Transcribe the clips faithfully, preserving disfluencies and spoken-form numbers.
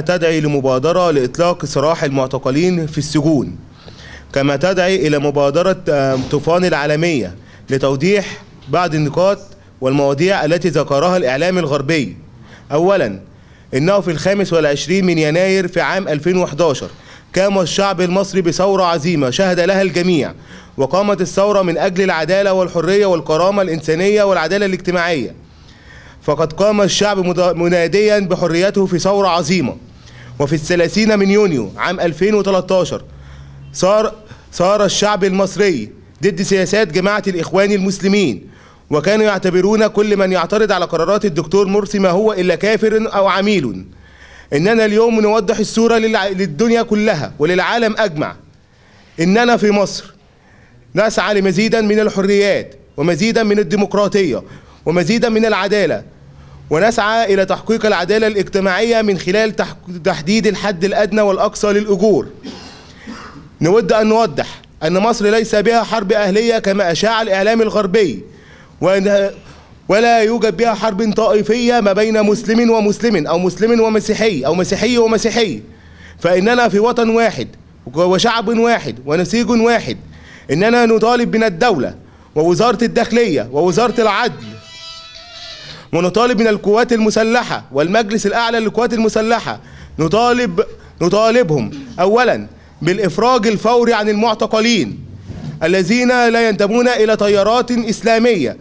تدعي لمبادرة لإطلاق سراح المعتقلين في السجون، كما تدعي إلى مبادرة طوفان العالمية لتوضيح بعض النقاط والمواضيع التي ذكرها الإعلام الغربي. أولاً، إنه في الخامس والعشرين من يناير في عام ألفين وأحد عشر قام الشعب المصري بثورة عظيمة شهد لها الجميع، وقامت الثورة من أجل العدالة والحرية والكرامة الإنسانية والعدالة الاجتماعية. فقد قام الشعب مناديا بحريته في ثورة عظيمة. وفي الثلاثين من يونيو عام ألفين وثلاثة عشر صار صار الشعب المصري ضد سياسات جماعة الإخوان المسلمين، وكانوا يعتبرون كل من يعترض على قرارات الدكتور مرسي ما هو إلا كافر أو عميل. إننا اليوم نوضح الصورة للدنيا كلها وللعالم أجمع، إننا في مصر نسعى لمزيدا من الحريات ومزيدا من الديمقراطية ومزيدا من العدالة، ونسعى إلى تحقيق العدالة الاجتماعية من خلال تحديد الحد الأدنى والأقصى للأجور. نود أن نوضح أن مصر ليس بها حرب أهلية كما أشاع الإعلام الغربي، ولا يوجد بها حرب طائفية ما بين مسلم ومسلم أو مسلم ومسيحي أو مسيحي ومسيحي، فإننا في وطن واحد وشعب واحد ونسيج واحد. إننا نطالب من الدولة ووزارة الداخلية ووزارة العدل، ونطالب من القوات المسلحة والمجلس الأعلى للقوات المسلحة، نطالب نطالبهم أولا بالإفراج الفوري عن المعتقلين الذين لا ينتمون إلى تيارات إسلامية،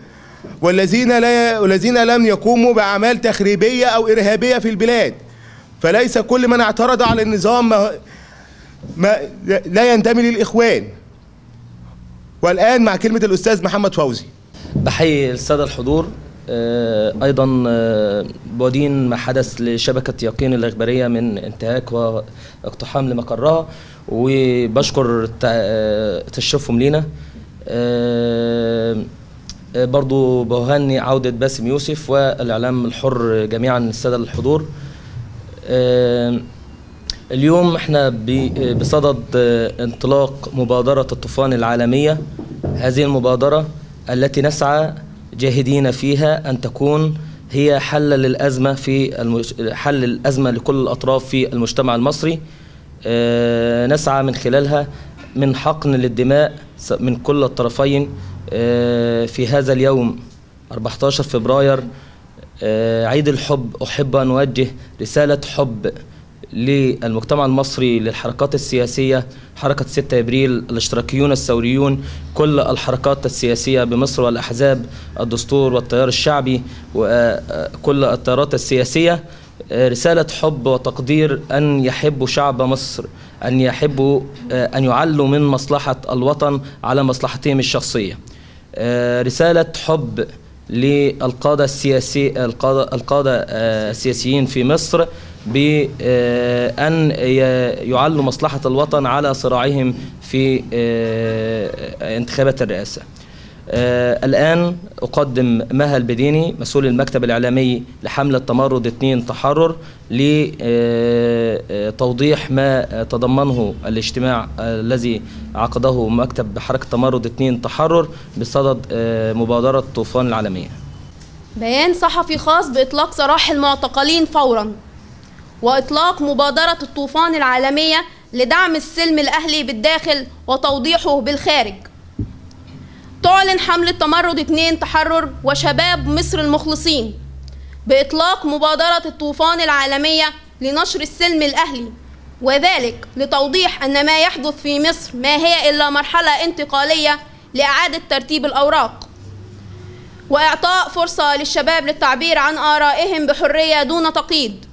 والذين لا والذين لم يقوموا بأعمال تخريبية أو إرهابية في البلاد. فليس كل من اعترض على النظام ما ما لا ينتمي للإخوان. والآن مع كلمة الأستاذ محمد فوزي. بحيي السادة الحضور، أيضا بودين ما حدث لشبكة يقين الإخبارية من انتهاك واقتحام لمقرها، وبشكر تشرفهم لينا. برضو بهني عودة باسم يوسف والإعلام الحر جميعا. السادة الحضور، اليوم احنا بصدد انطلاق مبادرة الطوفان العالمية. هذه المبادرة التي نسعى جاهدين فيها أن تكون هي حل للأزمة في المج... حل الأزمة لكل الأطراف في المجتمع المصري. اه نسعى من خلالها من حقن للدماء من كل الطرفين. اه في هذا اليوم أربعة عشر فبراير، اه عيد الحب، أحب أن أوجه رسالة حب للمجتمع المصري للحركات السياسية، حركة ستة أبريل، الاشتراكيون السوريون، كل الحركات السياسية بمصر والأحزاب، الدستور والتيار الشعبي وكل التيارات السياسية، رسالة حب وتقدير أن يحبوا شعب مصر، أن يحبوا أن يعلوا من مصلحة الوطن على مصلحتهم الشخصية. رسالة حب للقادة السياسي القادة القادة السياسيين في مصر بأن يعلوا مصلحة الوطن على صراعهم في انتخابات الرئاسة. الآن أقدم مها البديني مسؤول المكتب الإعلامي لحملة تمرد اثنين تحرر لتوضيح ما تضمنه الاجتماع الذي عقده مكتب حركة تمرد اثنين تحرر بصدد مبادرة الطوفان العالمية. بيان صحفي خاص بإطلاق سراح المعتقلين فوراً، وإطلاق مبادرة الطوفان العالمية لدعم السلم الأهلي بالداخل وتوضيحه بالخارج. تعلن حملة تمرد اثنين تحرر وشباب مصر المخلصين بإطلاق مبادرة الطوفان العالمية لنشر السلم الأهلي، وذلك لتوضيح أن ما يحدث في مصر ما هي إلا مرحلة انتقالية لإعادة ترتيب الأوراق، وإعطاء فرصة للشباب للتعبير عن آرائهم بحرية دون تقييد.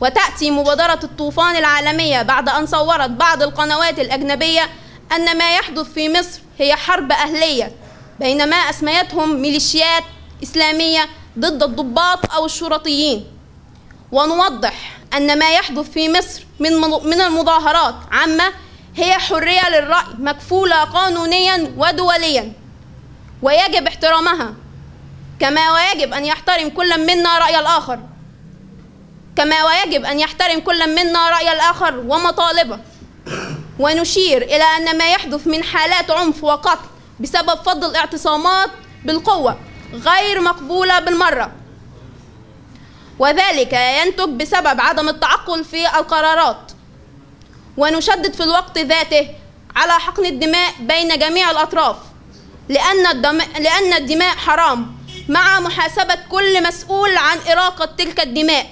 وتأتي مبادرة الطوفان العالمية بعد أن صورت بعض القنوات الأجنبية أن ما يحدث في مصر هي حرب أهلية، بينما أسميتهم ميليشيات إسلامية ضد الضباط أو الشرطيين. ونوضح أن ما يحدث في مصر من من المظاهرات عامة هي حرية للرأي مكفولة قانونيا ودوليا، ويجب احترامها، كما ويجب أن يحترم كل منا رأي الآخر كما ويجب أن يحترم كل منا رأي الآخر ومطالبه. ونشير إلى أن ما يحدث من حالات عنف وقتل بسبب فض الاعتصامات بالقوة غير مقبولة بالمرة. وذلك ينتج بسبب عدم التعقل في القرارات. ونشدد في الوقت ذاته على حقن الدماء بين جميع الأطراف، لأن الدماء, لأن الدماء حرام، مع محاسبة كل مسؤول عن إراقة تلك الدماء،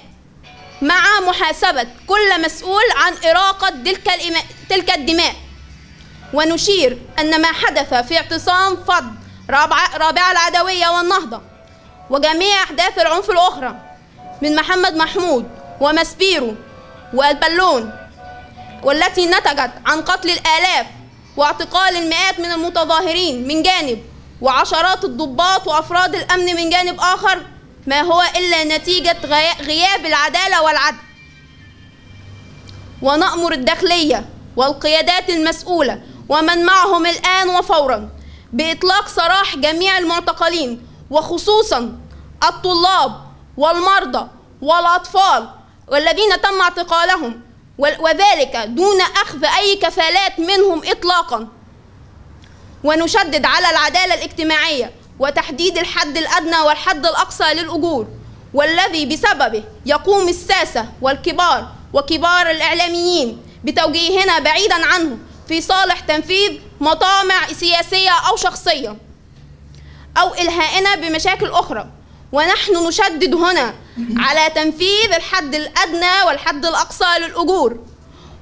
مع محاسبة كل مسؤول عن إراقة تلك, تلك الدماء. ونشير أن ما حدث في اعتصام فض رابعة العدوية والنهضة وجميع أحداث العنف الأخرى من محمد محمود ومسبيرو والبلون، والتي نتجت عن قتل الآلاف واعتقال المئات من المتظاهرين من جانب، وعشرات الضباط وأفراد الأمن من جانب آخر، ما هو إلا نتيجة غياب العدالة والعدل. ونأمر الداخلية والقيادات المسؤولة ومن معهم الآن وفورا بإطلاق سراح جميع المعتقلين، وخصوصا الطلاب والمرضى والأطفال والذين تم اعتقالهم، وذلك دون أخذ أي كفالات منهم إطلاقا. ونشدد على العدالة الاجتماعية وتحديد الحد الأدنى والحد الأقصى للأجور، والذي بسببه يقوم الساسة والكبار وكبار الإعلاميين بتوجيهنا بعيدا عنه في صالح تنفيذ مطامع سياسية أو شخصية أو إلهائنا بمشاكل أخرى. ونحن نشدد هنا على تنفيذ الحد الأدنى والحد الأقصى للأجور،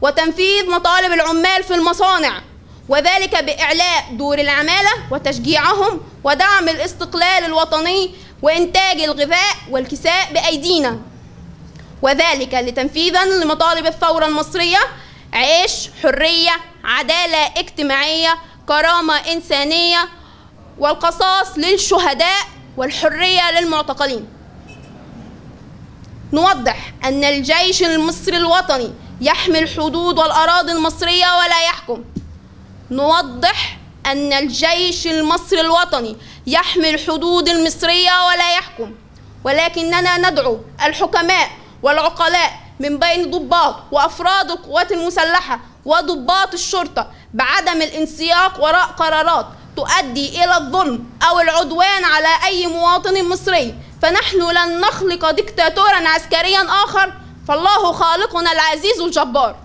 وتنفيذ مطالب العمال في المصانع، وذلك بإعلاء دور العمالة وتشجيعهم، ودعم الاستقلال الوطني وإنتاج الغذاء والكساء بأيدينا، وذلك لتنفيذا لمطالب الثورة المصرية: عيش، حرية، عدالة اجتماعية، كرامة إنسانية، والقصاص للشهداء، والحرية للمعتقلين. نوضح أن الجيش المصري الوطني يحمي الحدود والأراضي المصرية ولا يحكم. نوضح أن الجيش المصري الوطني يحمي الحدود المصرية ولا يحكم، ولكننا ندعو الحكماء والعقلاء من بين ضباط وأفراد القوات المسلحة وضباط الشرطة بعدم الانسياق وراء قرارات تؤدي إلى الظلم أو العدوان على أي مواطن مصري. فنحن لن نخلق ديكتاتورا عسكريا آخر، فالله خالقنا العزيز الجبار.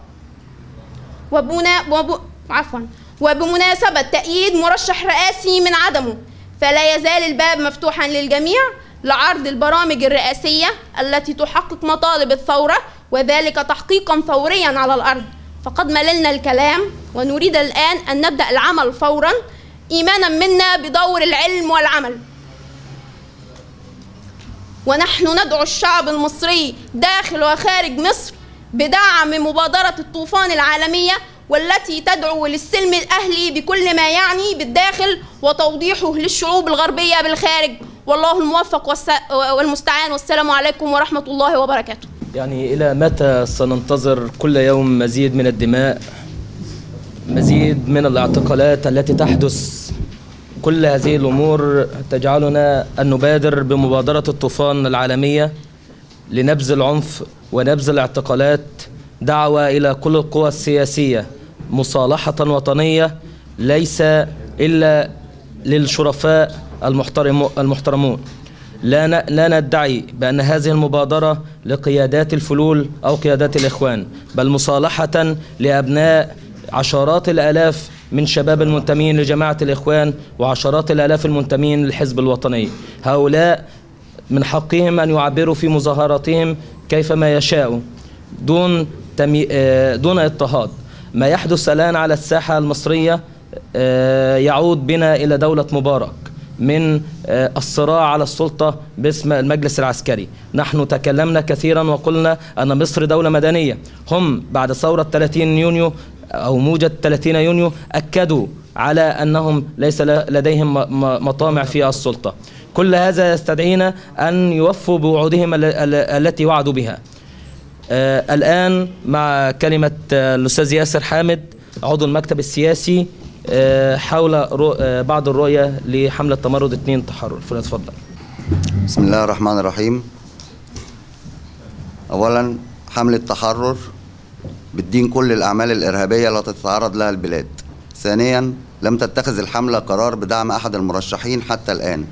وبنا وب... عفوا وبمناسبة تأييد مرشح رئاسي من عدمه، فلا يزال الباب مفتوحا للجميع لعرض البرامج الرئاسية التي تحقق مطالب الثورة، وذلك تحقيقا فوريا على الأرض. فقد مللنا الكلام، ونريد الآن أن نبدأ العمل فورا، إيمانا منا بدور العلم والعمل. ونحن ندعو الشعب المصري داخل وخارج مصر بدعم مبادرة الطوفان العالمية، والتي تدعو للسلم الأهلي بكل ما يعني بالداخل وتوضيحه للشعوب الغربية بالخارج. والله الموفق والمستعان، والسلام عليكم ورحمة الله وبركاته. يعني إلى متى سننتظر كل يوم مزيد من الدماء، مزيد من الاعتقالات التي تحدث؟ كل هذه الأمور تجعلنا أن نبادر بمبادرة الطوفان العالمية لنبذ العنف ونبذ الاعتقالات. دعوة إلى كل القوى السياسية مصالحة وطنية، ليس إلا للشرفاء المحترمون. لا لا ندعي بأن هذه المبادرة لقيادات الفلول أو قيادات الإخوان، بل مصالحة لأبناء عشرات الآلاف من شباب المنتمين لجماعة الإخوان وعشرات الآلاف المنتمين للحزب الوطني. هؤلاء من حقهم أن يعبروا في مظاهراتهم كيفما يشاءوا دون تمي... دون اضطهاد. ما يحدث الآن على الساحة المصرية يعود بنا إلى دولة مبارك، من الصراع على السلطة باسم المجلس العسكري. نحن تكلمنا كثيرا وقلنا أن مصر دولة مدنية. هم بعد ثورة ثلاثين يونيو أو موجة ثلاثين يونيو أكدوا على أنهم ليس لديهم مطامع في السلطة. كل هذا يستدعينا أن يوفوا بوعودهم التي وعدوا بها. آه الآن مع كلمة الأستاذ آه ياسر حامد عضو المكتب السياسي آه حول آه بعض الرؤية لحملة تمرد اثنين تحرر. فلنتفضل. بسم الله الرحمن الرحيم. أولا، حملة تحرر بتدين كل الأعمال الإرهابية التي تتعرض لها البلاد. ثانيا، لم تتخذ الحملة قرار بدعم أحد المرشحين حتى الآن،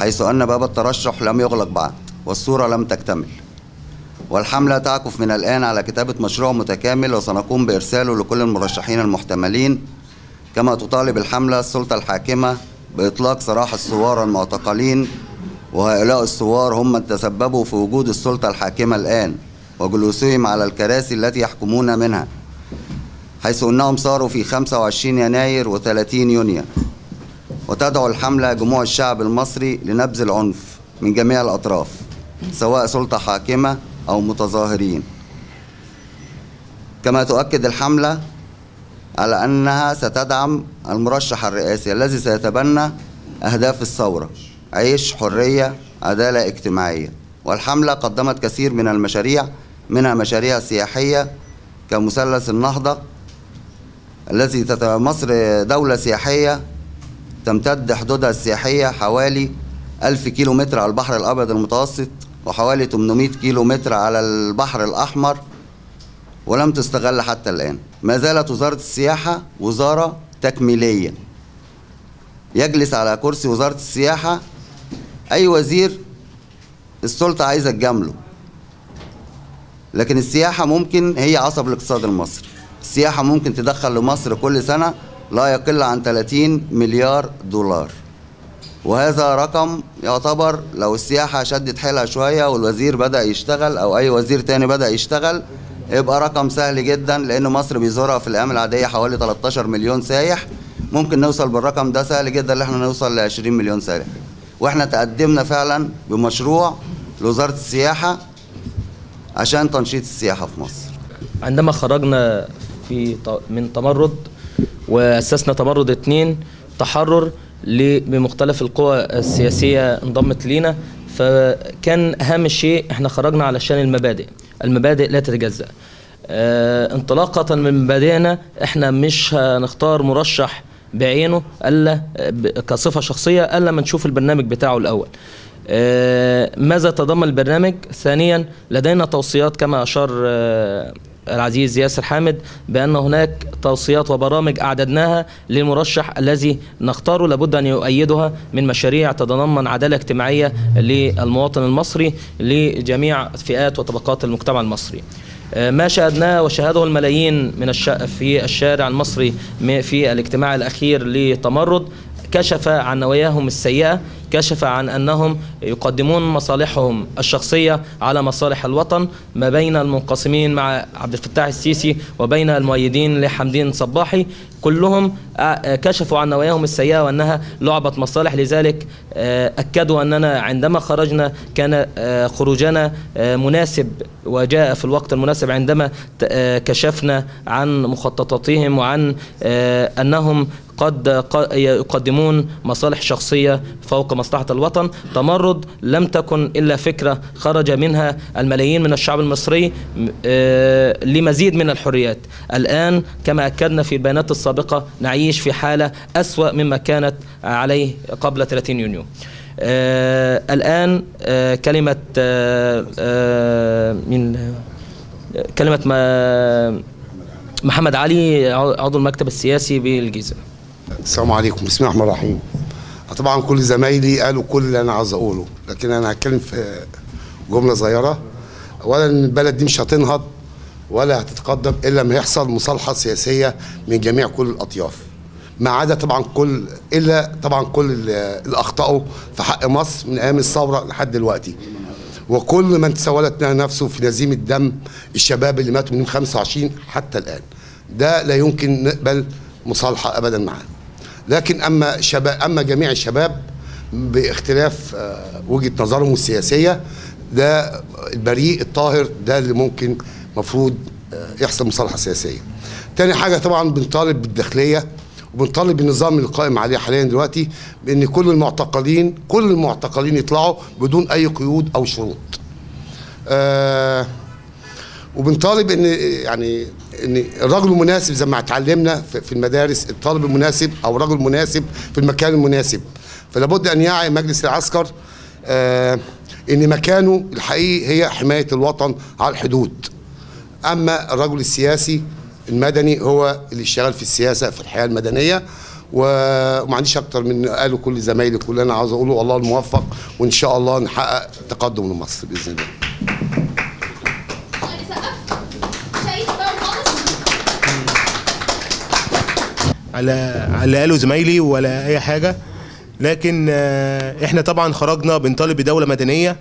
حيث أن باب الترشح لم يغلق بعد. والصورة لم تكتمل، والحملة تعكف من الآن على كتابة مشروع متكامل وسنقوم بإرساله لكل المرشحين المحتملين، كما تطالب الحملة السلطة الحاكمة بإطلاق سراح الثوار المعتقلين، وهؤلاء الثوار هم من تسببوا في وجود السلطة الحاكمة الآن وجلوسهم على الكراسي التي يحكمون منها، حيث أنهم صاروا في خمسة وعشرين يناير وثلاثين يونيو. وتدعو الحملة جموع الشعب المصري لنبذ العنف من جميع الأطراف، سواء سلطة حاكمة أو متظاهرين. كما تؤكد الحملة على أنها ستدعم المرشح الرئاسي الذي سيتبنى أهداف الثورة: عيش، حرية، عدالة اجتماعية. والحملة قدمت كثير من المشاريع، منها مشاريع سياحية كمثلث النهضة الذي مصر دولة سياحية تمتد حدودها السياحية حوالي ألف كيلو متر على البحر الأبيض المتوسط وحوالي ثمانمائة كيلو متر على البحر الأحمر، ولم تستغل حتى الآن. ما زالت وزارة السياحة وزارة تكميلية، يجلس على كرسي وزارة السياحة أي وزير السلطة عايزة تجامله، لكن السياحة ممكن هي عصب الاقتصاد المصري. السياحة ممكن تدخل لمصر كل سنة لا يقل عن ثلاثين مليار دولار، وهذا رقم يعتبر لو السياحة شدت حيلها شوية والوزير بدأ يشتغل أو أي وزير تاني بدأ يشتغل يبقى رقم سهل جدا، لأن مصر بيزورها في الأيام العادية حوالي ثلاثة عشر مليون سايح، ممكن نوصل بالرقم ده سهل جدا اللي احنا نوصل ل عشرين مليون سايح. واحنا تقدمنا فعلا بمشروع لوزارة السياحة عشان تنشيط السياحة في مصر. عندما خرجنا في من تمرد وأسسنا تمرد اتنين تحرر بمختلف القوى السياسية انضمت لينا، فكان أهم شيء احنا خرجنا علشان المبادئ، المبادئ لا تتجزأ. اه انطلاقة من مبادئنا احنا مش هنختار مرشح بعينه الا كصفة شخصية الا ما نشوف البرنامج بتاعه الاول. اه ماذا تضمن البرنامج؟ ثانيا لدينا توصيات كما اشار اه العزيز ياسر حامد بأن هناك توصيات وبرامج أعددناها للمرشح الذي نختاره، لابد أن يؤيدها من مشاريع تتضمن عدالة اجتماعية للمواطن المصري لجميع فئات وطبقات المجتمع المصري. ما شاهدناه وشاهده الملايين من في الشارع المصري في الاجتماع الأخير لتمرد كشف عن نواياهم السيئة، كشف عن أنهم يقدمون مصالحهم الشخصية على مصالح الوطن ما بين المنقسمين مع عبد الفتاح السيسي وبين المؤيدين لحمدين صباحي، كلهم كشفوا عن نواياهم السيئة وأنها لعبة مصالح. لذلك أكدوا أننا عندما خرجنا كان خروجنا مناسب وجاء في الوقت المناسب، عندما كشفنا عن مخططاتهم وعن أنهم قد يقدمون مصالح شخصية فوق مصلحة الوطن. تمرد لم تكن إلا فكرة خرج منها الملايين من الشعب المصري لمزيد من الحريات. الآن كما أكدنا في البيانات السابقة نعيش في حالة أسوأ مما كانت عليه قبل ثلاثين يونيو. الآن كلمة من كلمة محمد علي عضو المكتب السياسي بالجيزة. السلام عليكم، بسم الله الرحمن الرحيم. طبعا كل زمايلي قالوا كل اللي انا عاوز اقوله، لكن انا هتكلم في جمله صغيره. اولا البلد دي مش هتنهض ولا هتتقدم الا ما يحصل مصالحه سياسيه من جميع كل الاطياف، ما عدا طبعا كل الا طبعا كل اللي اخطاوا في حق مصر من ايام الثوره لحد دلوقتي، وكل من تسولت نفسه في نزيم الدم الشباب اللي ماتوا من خمسة وعشرين حتى الان، ده لا يمكن نقبل مصالحه ابدا معاه. لكن اما شباب اما جميع الشباب باختلاف وجهه نظرهم السياسيه، ده البريء الطاهر، ده اللي ممكن المفروض يحصل مصالحه سياسيه. تاني حاجه طبعا بنطالب بالداخليه وبنطالب بالنظام القائم عليه حاليا دلوقتي بان كل المعتقلين كل المعتقلين يطلعوا بدون اي قيود او شروط. آه وبنطالب ان يعني ان الرجل المناسب زي ما اتعلمنا في المدارس، الطالب المناسب او الرجل المناسب في المكان المناسب، فلا بد ان يعي مجلس العسكر آه ان مكانه الحقيقي هي حمايه الوطن على الحدود. اما الرجل السياسي المدني هو اللي اشتغل في السياسه في الحياه المدنيه، وما عنديش اكتر من قالوا كل زمايلي كل اللي انا عاوز اقوله. والله الموفق وان شاء الله نحقق تقدم لمصر باذن الله. على على اللي قاله زمايلي ولا اي حاجه، لكن احنا طبعا خرجنا بنطالب بدوله مدنيه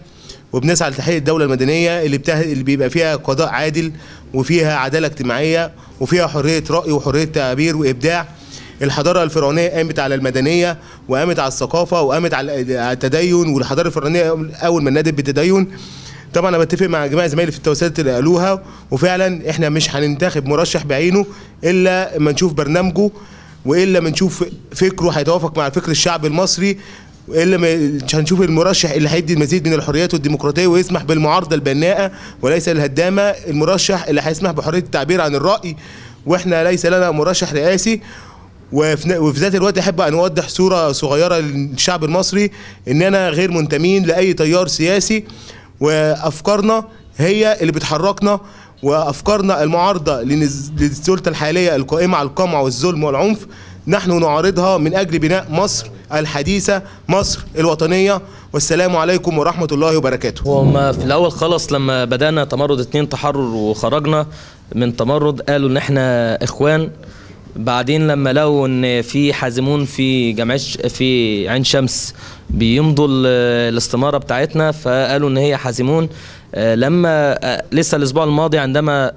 وبنسعى لتحقيق الدوله المدنيه اللي بتاع اللي بيبقى فيها قضاء عادل وفيها عداله اجتماعيه وفيها حريه راي وحريه تعبير وابداع. الحضاره الفرعونيه قامت على المدنيه وقامت على الثقافه وقامت على التدين، والحضاره الفرعونيه اول ما نادت بالتدين. طبعا انا بتفق مع جماعه زمايلي في التوصيات اللي قالوها، وفعلا احنا مش هننتخب مرشح بعينه الا اما نشوف برنامجه، والا ما نشوف فكره هيتوافق مع فكر الشعب المصري، والا مش هنشوف المرشح اللي هيدي المزيد من الحريات والديمقراطيه ويسمح بالمعارضه البناءه وليس الهدامه، المرشح اللي هيسمح بحريه التعبير عن الراي. واحنا ليس لنا مرشح رئاسي، وفي ذات الوقت احب ان اوضح صوره صغيره للشعب المصري اننا غير منتمين لاي تيار سياسي، وافكارنا هي اللي بتحركنا، وافكارنا المعارضه للسلطه الحاليه القائمه على القمع والظلم والعنف، نحن نعارضها من اجل بناء مصر الحديثه، مصر الوطنيه. والسلام عليكم ورحمه الله وبركاته. وما في الاول خالص لما بدانا تمرد اتنين تحرر وخرجنا من تمرد قالوا ان احنا اخوان، بعدين لما لقوا ان في حازمون في جمعيه في عين شمس بيمضوا الاستماره بتاعتنا فقالوا ان هي حازمون. لما لسه الاسبوع الماضي عندما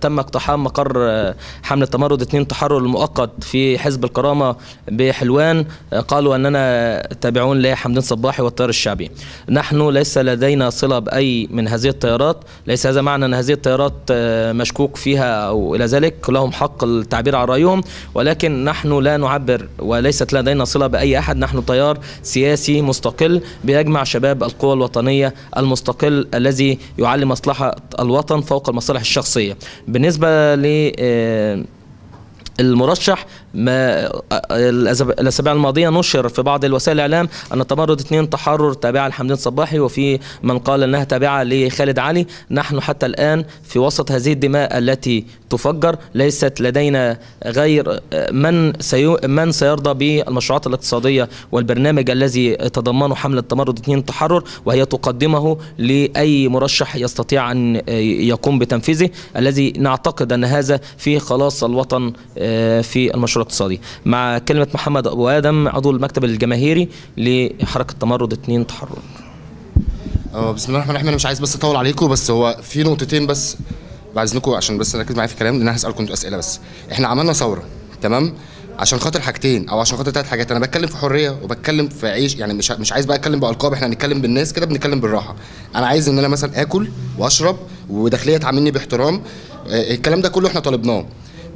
تم اقتحام مقر حمله تمرد اتنين تحرر المؤقت في حزب الكرامه بحلوان قالوا اننا تابعون لحمدين صباحي والتيار الشعبي. نحن ليس لدينا صله باي من هذه التيارات، ليس هذا معنى ان هذه التيارات مشكوك فيها او الى ذلك، لهم حق التعبير عن رايهم، ولكن نحن لا نعبر وليست لدينا صله باي احد. نحن تيار سياسي مستقل بيجمع شباب القوى الوطنيه المستقل الذي يعلي مصلحة الوطن فوق المصالح الشخصية. بالنسبة ل المرشح ما الاسابيع الماضيه نشر في بعض الوسائل الاعلام ان تمرد اتنين تحرر تابعه لحمدين صباحي، وفي من قال انها تابعه لخالد علي. نحن حتى الان في وسط هذه الدماء التي تفجر ليست لدينا غير من من سيرضى بالمشروعات الاقتصاديه والبرنامج الذي تضمنه حمله تمرد اتنين تحرر، وهي تقدمه لاي مرشح يستطيع ان يقوم بتنفيذه، الذي نعتقد ان هذا فيه خلاص الوطن في المشروع الاقتصادي. مع كلمة محمد ابو ادم عضو المكتب الجماهيري لحركة تمرد اتنين تحرر. بسم الله الرحمن الرحيم. انا مش عايز بس اطول عليكم، بس هو في نقطتين بس بعد اذنكم عشان بس نركز معايا في الكلام، لان انا هسالكم انتوا اسئله. بس احنا عملنا ثوره تمام عشان خاطر حاجتين او عشان خاطر ثلاث حاجات. انا بتكلم في حريه وبتكلم في عيش، يعني مش مش عايز بقى اتكلم بالقاب، احنا هنتكلم بالناس كده، بنتكلم بالراحه. انا عايز ان انا مثلا اكل واشرب وداخليه تعاملني باحترام، الكلام ده كله احنا طالبناه.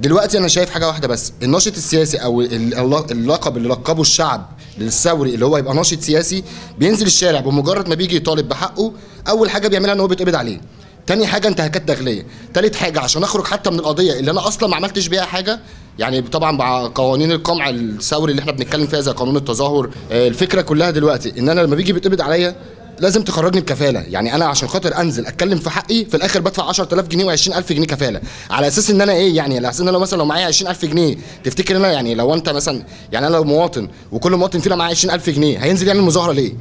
دلوقتي انا شايف حاجه واحده بس، الناشط السياسي او اللقب اللي لقبه الشعب للثوري اللي هو يبقى ناشط سياسي بينزل الشارع بمجرد ما بيجي يطالب بحقه اول حاجه بيعملها ان هو بيتقبض عليه، تاني حاجه انتهاكات داخليه، تالت حاجه عشان اخرج حتى من القضيه اللي انا اصلا ما عملتش بيها حاجه، يعني طبعا مع قوانين القمع الثوري اللي احنا بنتكلم فيها زي قانون التظاهر. الفكره كلها دلوقتي ان انا لما بيجي بيتقبض عليا لازم تخرجني بكفاله، يعني انا عشان خاطر انزل اتكلم في حقي في الاخر بدفع عشرة آلاف جنيه و20000 جنيه كفاله، على اساس ان انا ايه؟ يعني على اساس ان انا مثلا لو معايا عشرين ألف جنيه تفتكر انا يعني لو انت مثلا يعني انا لو مواطن وكل مواطن فينا معاه عشرين ألف جنيه هينزل يعمل مظاهره ليه؟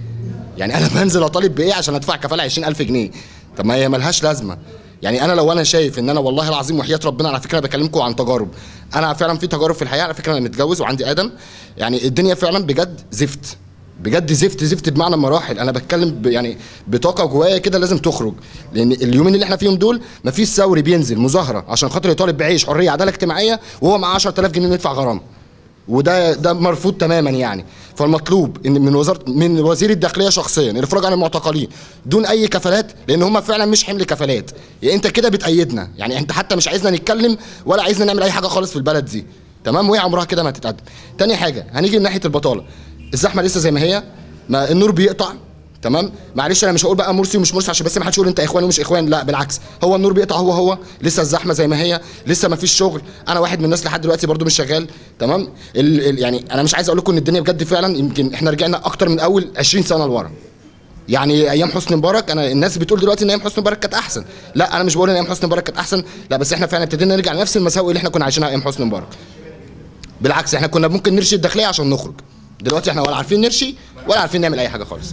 يعني انا بنزل اطالب بايه عشان ادفع كفاله عشرين ألف جنيه؟ طب ما هي مالهاش لازمه. يعني انا لو انا شايف ان انا والله العظيم وحياه ربنا، على فكره بكلمكم عن تجارب، انا فعلا في تجارب في الحياه، على فكره انا متجوز وعندي ادم، يعني الدنيا فعلا بجد زفت بجد زفت زفت بمعنى المراحل. انا بتكلم يعني بطاقه جوايا كده لازم تخرج، لان اليومين اللي احنا فيهم دول مفيش ثوري بينزل مظاهره عشان خاطر يطالب بعيش حريه عداله اجتماعيه وهو معاه عشرة آلاف جنيه يدفع غرامه، وده ده مرفوض تماما. يعني فالمطلوب ان من وزاره من وزير الداخليه شخصيا الافراج عن المعتقلين دون اي كفالات، لان هم فعلا مش حمل كفالات. يعني انت كده بتأيدنا، يعني انت حتى مش عايزنا نتكلم ولا عايزنا نعمل اي حاجه خالص في البلد دي، تمام؟ وهي عمرها كده ما هتتقدم. تاني حاجه هنيجي من ناحيه البطاله، الزحمه لسه زي ما هي، ما النور بيقطع، تمام؟ معلش انا مش هقول بقى مرسي ومش مرسي عشان بس ما حدش يقول انت اخوان ومش اخوان، لا بالعكس، هو النور بيقطع، هو هو لسه الزحمه زي ما هي، لسه ما فيش شغل. انا واحد من الناس لحد دلوقتي برده مش شغال، تمام؟ ال ال يعني انا مش عايز اقول لكم ان الدنيا بجد فعلا يمكن احنا رجعنا اكتر من اول عشرين سنه لورا. يعني ايام حسني مبارك، انا الناس بتقول دلوقتي ان ايام حسني مبارك كانت احسن، لا انا مش بقول ان ايام حسني مبارك كانت احسن، لا بس احنا فعلا ابتدينا نرجع لنفس المساوئ اللي احنا كنا عايشينها ايام حسني مبارك. بالعكس احنا كنا ممكن نرشي الداخليه عشان نخرج، دلوقتي احنا ولا عارفين نرشي ولا عارفين نعمل اي حاجه خالص.